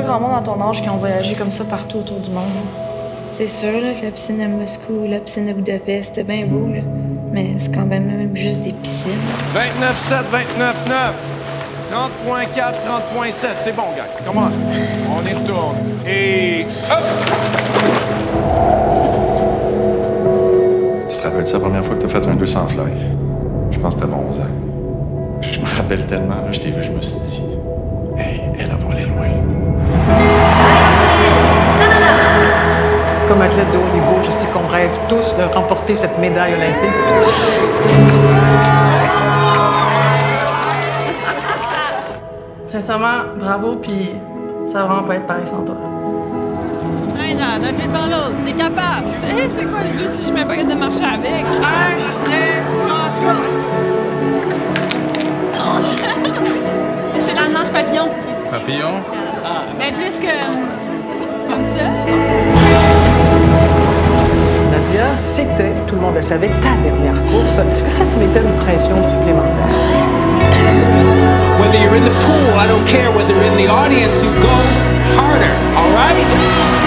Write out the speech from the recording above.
pas grand monde à ton âge qui ont voyagé comme ça partout autour du monde. C'est sûr là, que la piscine à Moscou, la piscine à Budapest, c'était bien beau, là. Mais c'est quand même juste des piscines. 29,7, 29,9. 30,4, 30,7. C'est bon, gars. Come on. On y retourne. Et hop! Tu te rappelles-tu la première fois que tu as fait un 200 fly? Je pense que t'avais 11 ans. Je me rappelle tellement, là, je t'ai vu, je me suis dit, hey, elle va aller loin. Comme athlète de haut niveau, je sais qu'on rêve tous de remporter cette médaille olympique. Sincèrement, bravo, puis ça va vraiment pas être pareil sans toi. Hey, là, d'un pied par l'autre, t'es capable! C'est quoi le but si je mets pas capable de marcher avec? Je suis dans le linge papillon. Papillon? Mais plus que... comme ça. C'était, tout le monde le savait, ta dernière course. Est-ce que ça te mettait une pression supplémentaire? Whether you're in the pool, I don't care. Whether you're in the audience, you go harder, all right?